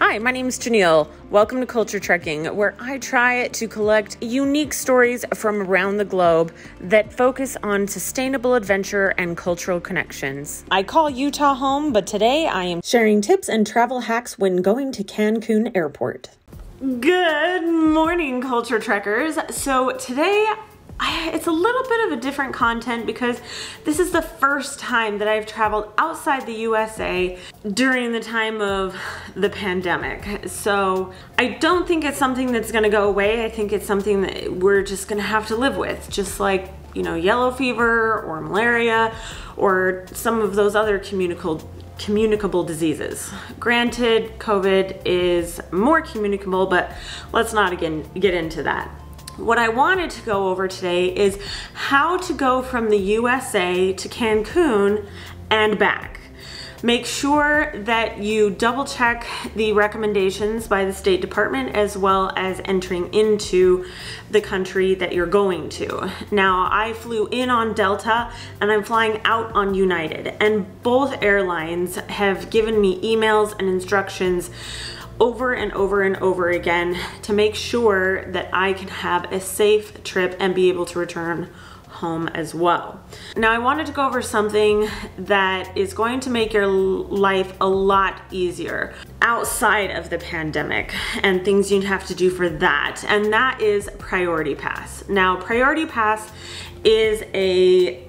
Hi, my name is Janiel. Welcome to Culture Trekking, where I try to collect unique stories from around the globe that focus on sustainable adventure and cultural connections. I call Utah home, but today I am sharing tips and travel hacks when going to Cancun Airport. Good morning, Culture Trekkers. So today, it's a little bit of a different content because this is the first time that I've traveled outside the USA during the time of the pandemic. So I don't think it's something that's gonna go away. I think it's something that we're just gonna have to live with, just like, you know, yellow fever or malaria or some of those other communicable diseases. Granted, COVID is more communicable, but let's not again get into that. What I wanted to go over today is how to go from the USA to Cancun and back. Make sure that you double check the recommendations by the State Department as well as entering into the country that you're going to. Now, I flew in on Delta and I'm flying out on United, and both airlines have given me emails and instructions over and over and over again to make sure that I can have a safe trip and be able to return home as well. Now, I wanted to go over something that is going to make your life a lot easier outside of the pandemic and things you'd have to do for that, and that is Priority Pass. Now, Priority Pass is a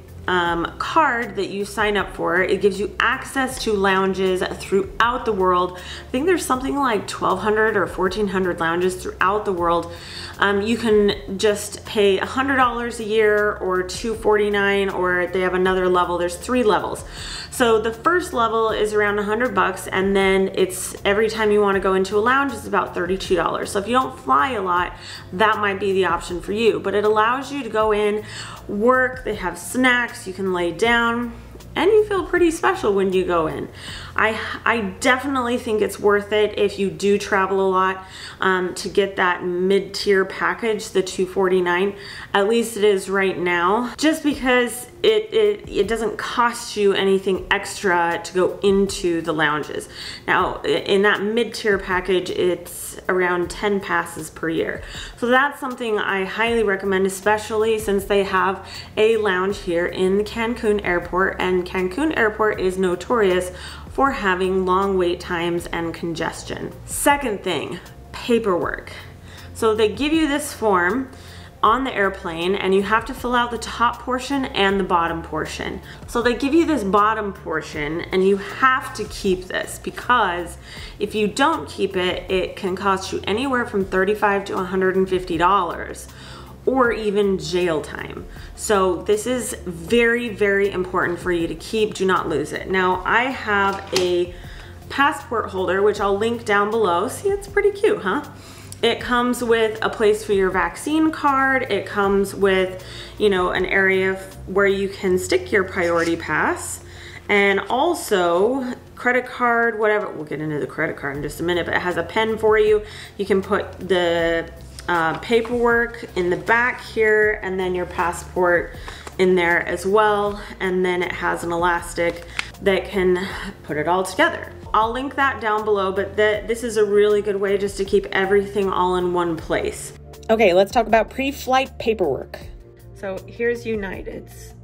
card that you sign up for. It gives you access to lounges throughout the world. I think there's something like 1,200 or 1,400 lounges throughout the world. You can just pay $100 a year or $249, or they have another level. There's three levels. So the first level is around $100, and then it's every time you want to go into a lounge, it's about $32. So if you don't fly a lot, that might be the option for you, but it allows you to go in, work, they have snacks, you can lay down, and you feel pretty special when you go in. I definitely think it's worth it if you do travel a lot to get that mid-tier package, the $249. At least it is right now, just because it doesn't cost you anything extra to go into the lounges. Now, in that mid-tier package, it's around 10 passes per year. So that's something I highly recommend, especially since they have a lounge here in the Cancun Airport, and Cancun Airport is notorious for having long wait times and congestion. Second thing, paperwork. So they give you this form on the airplane, and you have to fill out the top portion and the bottom portion. So they give you this bottom portion, and you have to keep this, because if you don't keep it, it can cost you anywhere from $35 to $150. Or even jail time. So this is very, very important for you to keep. Do not lose it. Now, I have a passport holder, which I'll link down below. See, it's pretty cute, huh? It comes with a place for your vaccine card. It comes with, you know, an area where you can stick your Priority Pass, and also credit card, whatever. We'll get into the credit card in just a minute, but it has a pen for you. You can put the paperwork in the back here, and then your passport in there as well, and then it has an elastic that can put it all together. I'll link that down below, but this is a really good way just to keep everything all in one place. Okay, let's talk about pre-flight paperwork. So here's United's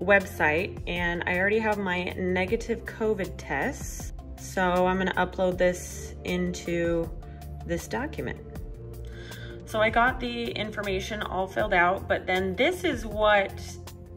website, and I already have my negative COVID tests, so I'm gonna upload this into this document. So I got the information all filled out, but then this is what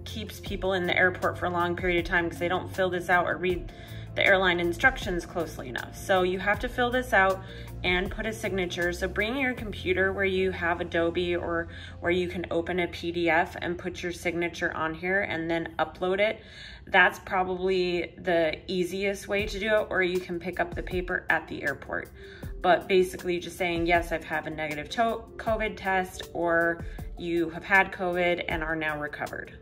keeps people in the airport for a long period of time, because they don't fill this out or read the airline instructions closely enough. So you have to fill this out and put a signature. So bring your computer where you have Adobe, or where you can open a PDF and put your signature on here and then upload it. That's probably the easiest way to do it, or you can pick up the paper at the airport. But basically just saying, yes, I've had a negative COVID test, or you have had COVID and are now recovered.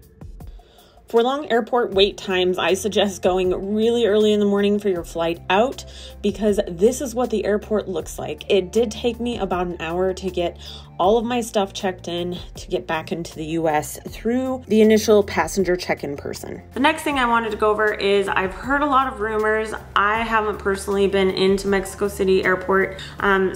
For long airport wait times, I suggest going really early in the morning for your flight out, because this is what the airport looks like. It did take me about an hour to get all of my stuff checked in to get back into the US through the initial passenger check-in person. The next thing I wanted to go over is I've heard a lot of rumors. I haven't personally been into Mexico City airport,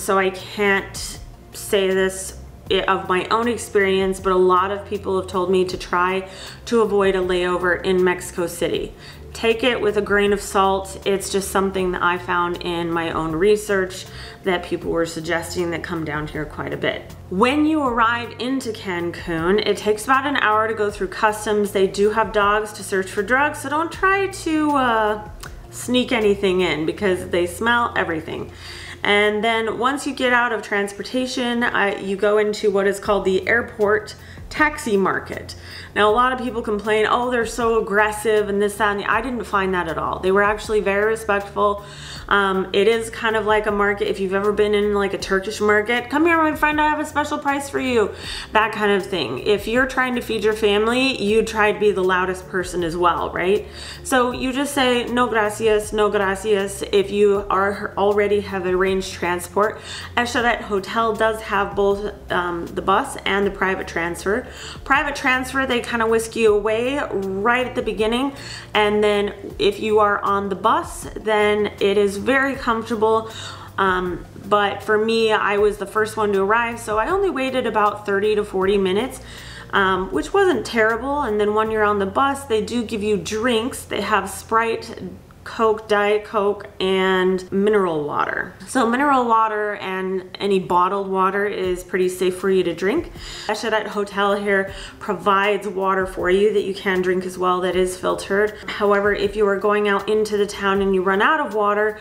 so I can't say this of my own experience, but a lot of people have told me to try to avoid a layover in Mexico City. Take it with a grain of salt. It's just something that I found in my own research that people were suggesting that come down here quite a bit. When you arrive into Cancun, it takes about an hour to go through customs. They do have dogs to search for drugs, so don't try to sneak anything in, because they smell everything. And then once you get out of transportation, you go into what is called the airport taxi market. Now, a lot of people complain, oh, they're so aggressive and this, that, and I didn't find that at all. They were actually very respectful. It is kind of like a market. If you've ever been in like a Turkish market, come here, my friend, I have a special price for you, that kind of thing. If you're trying to feed your family, you try to be the loudest person as well, right? So you just say, no gracias, no gracias. If you are already have arranged transport, Xcaret Hotel does have both the bus and the private transfer. Private transfer, they kind of whisk you away right at the beginning, and then if you are on the bus, then it is very comfortable. But for me, I was the first one to arrive, so I only waited about 30 to 40 minutes, which wasn't terrible. And then when you're on the bus, they do give you drinks. They have Sprite, Coke, Diet Coke, and mineral water. So mineral water and any bottled water is pretty safe for you to drink. Xcaret Hotel here provides water for you that you can drink as well, that is filtered. However, if you are going out into the town and you run out of water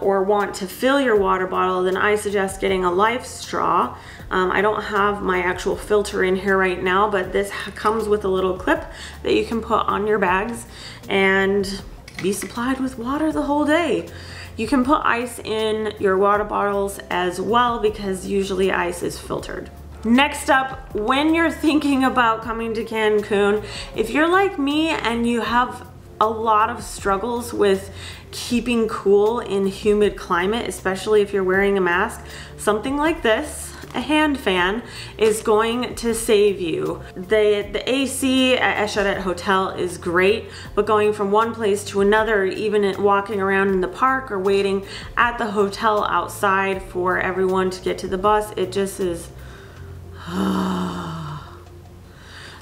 or want to fill your water bottle, then I suggest getting a Lifestraw. I don't have my actual filter in here right now, but this comes with a little clip that you can put on your bags and be supplied with water the whole day. You can put ice in your water bottles as well, because usually ice is filtered. Next up, when you're thinking about coming to Cancun, if you're like me and you have a lot of struggles with keeping cool in humid climate, especially if you're wearing a mask, something like this, a hand fan, is going to save you. The AC at Xcaret Hotel is great, but going from one place to another, even walking around in the park or waiting at the hotel outside for everyone to get to the bus, it just is...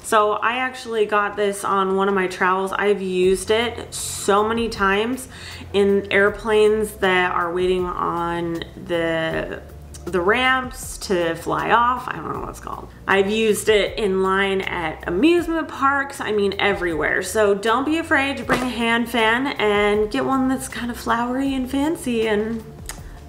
So I actually got this on one of my travels. I've used it so many times in airplanes that are waiting on the ramps to fly off. I don't know what it's called. I've used it in line at amusement parks. I mean, everywhere. So don't be afraid to bring a hand fan and get one that's kind of flowery and fancy, and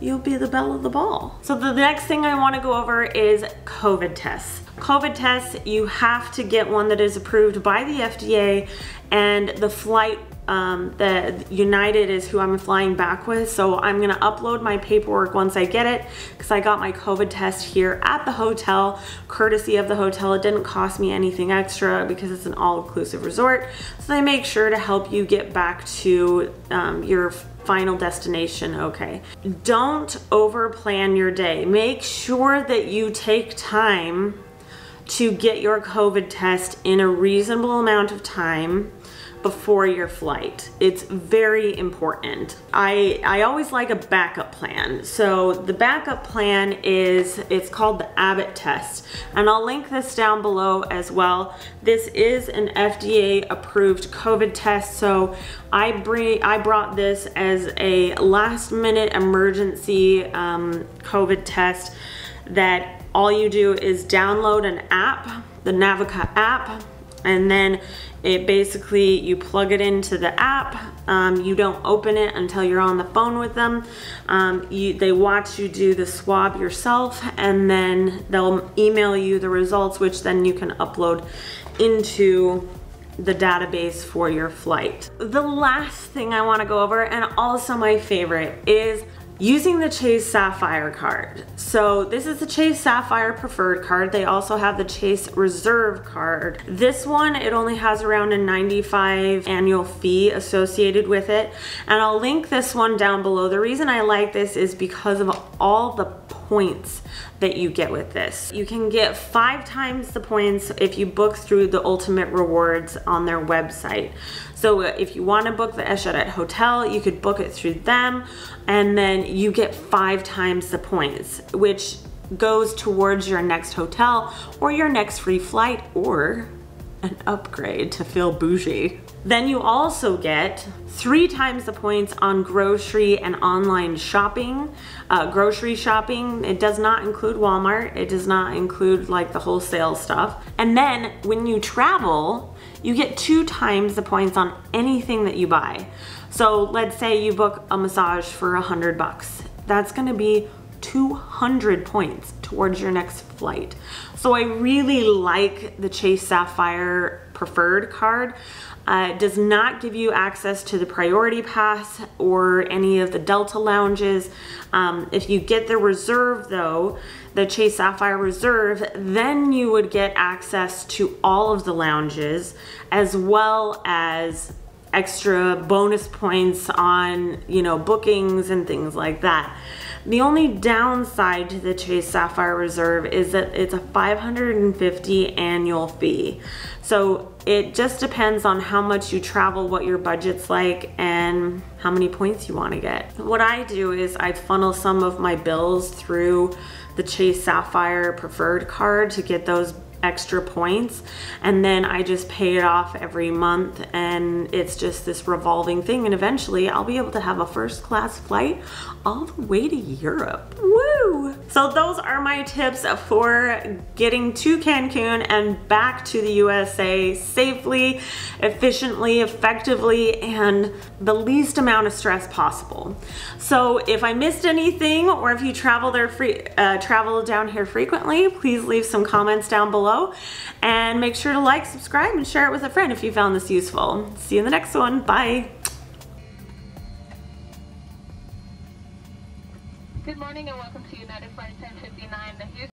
you'll be the belle of the ball. So the next thing I want to go over is COVID tests. COVID tests, you have to get one that is approved by the FDA, and the flight the United is who I'm flying back with, so I'm gonna upload my paperwork once I get it, because I got my COVID test here at the hotel, courtesy of the hotel. It didn't cost me anything extra because it's an all-inclusive resort, so they make sure to help you get back to your final destination, okay. Don't overplan your day. Make sure that you take time to get your COVID test in a reasonable amount of time before your flight. It's very important. I always like a backup plan. So the backup plan is, it's called the Abbott test. And I'll link this down below as well. This is an FDA approved COVID test. So I brought this as a last minute emergency COVID test that all you do is download an app, the Navica app, and then it basically, you plug it into the app. You don't open it until you're on the phone with them. They watch you do the swab yourself, and then they'll email you the results, which then you can upload into the database for your flight. The last thing I want to go over, and also my favorite, is using the Chase Sapphire card. So this is the Chase Sapphire Preferred card. They also have the Chase Reserve card. This one, it only has around a $95 annual fee associated with it. And I'll link this one down below. The reason I like this is because of all the points that you get with this. You can get 5 times the points if you book through the Ultimate Rewards on their website. So if you want to book the Xcaret Hotel, you could book it through them, and then you get 5 times the points, which goes towards your next hotel or your next free flight or an upgrade to feel bougie. Then you also get 3 times the points on grocery and online shopping. Grocery shopping, it does not include Walmart. It does not include like the wholesale stuff. And then when you travel, you get 2 times the points on anything that you buy. So let's say you book a massage for $100. That's gonna be 200 points towards your next flight. So I really like the Chase Sapphire Preferred card. It does not give you access to the Priority Pass or any of the Delta lounges. If you get the Reserve though, the Chase Sapphire Reserve, then you would get access to all of the lounges as well as extra bonus points on, you know, bookings and things like that. The only downside to the Chase Sapphire Reserve is that it's a $550 annual fee. So it just depends on how much you travel, what your budget's like, and how many points you want to get. What I do is I funnel some of my bills through the Chase Sapphire Preferred card to get those extra points, and then I just pay it off every month, and it's just this revolving thing, and eventually I'll be able to have a first class flight all the way to Europe. Woo! So those are my tips for getting to Cancun and back to the USA safely, efficiently, effectively, and the least amount of stress possible. So if I missed anything, or if you travel down here frequently, please leave some comments down below. And make sure to like, subscribe, and share it with a friend if you found this useful. See you in the next one. Bye. Good morning and welcome to United Flight Attendant.